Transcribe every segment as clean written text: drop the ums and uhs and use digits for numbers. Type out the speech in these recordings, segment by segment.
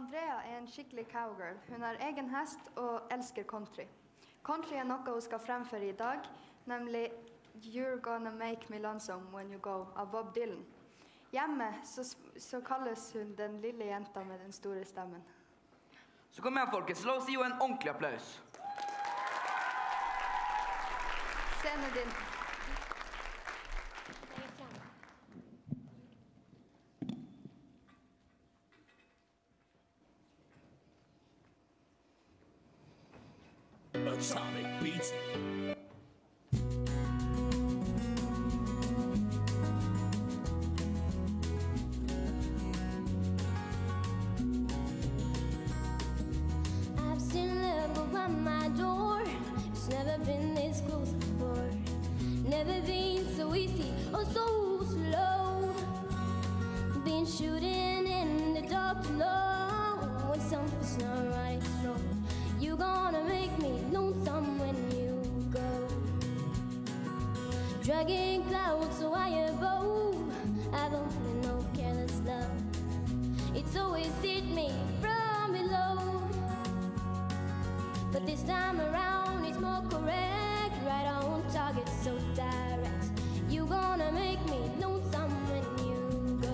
Andrea er en skikkelig cowgirl. Hun har egen hest og elsker country. Country er noe hun skal fremføre i dag, nemlig You're Gonna Make Me Lonesome When You Go av Bob Dylan. Hjemme så kalles hun den lille jenta med den store stemmen. Så kom igjen, folkens. La oss gi henne en ordentlig applaus. Scenen din. Sonic Beats. I've seen love go by my door. It's never been this close before. Never been so easy or so slow. Been shooting in the dark too long. When something's not right, it's wrong. You're gonna make me lonesome when you go. Dragging clouds so high above. I don't feel no careless love. It's always hit me from below. But this time around it's more correct. Right on target, so direct. You're gonna make me lonesome when you go.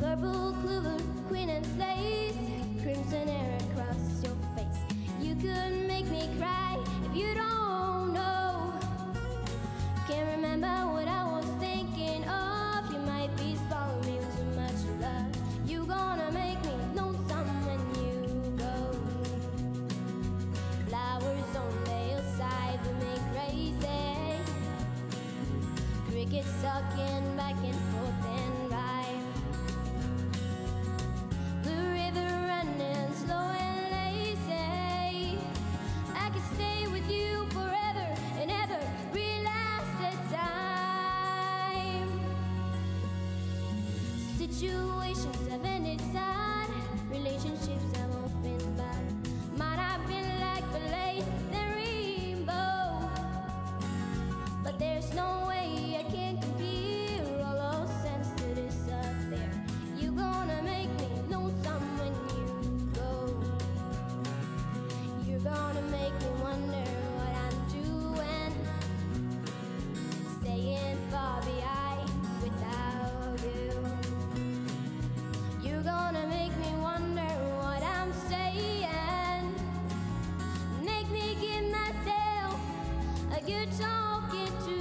Purple clover, queen and lace, crimson hair across your face. You could make me cry if you don't know. Can't remember what I was thinking of. You might be spoiling me with too much love. You gonna make me lonesome when you go. Flowers on the hillside will make crazy. Crickets talking back and forth and right. Situations have ended sad, relationships have all been bad. Might have been like belated rainbow, but there's no way I can compare all those sense to this up there. You're gonna make me lonesome when you go. You're gonna make me wonder what I'm doing, staying far behind without you. You're gonna make me wonder what I'm saying. Make me give myself a good talking to.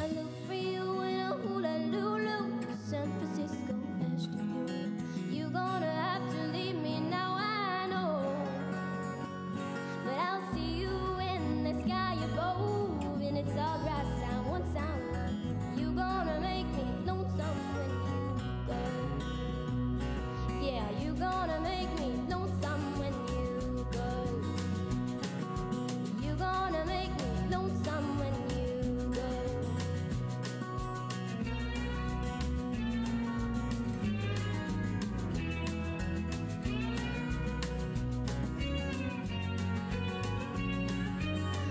I look for you in a hula lulu, San Francisco ash to you. You're gonna have to leave me now, I know. But I'll see you in the sky above, and it's all grass and once I'm love. You're gonna make me lonesome when you go. Yeah, you're gonna make me lonesome when you go. You're gonna make me lonesome when you go. You're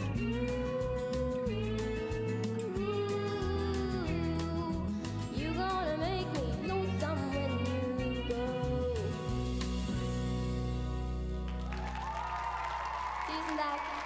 gonna make me lonesome when you go. Tusen takk.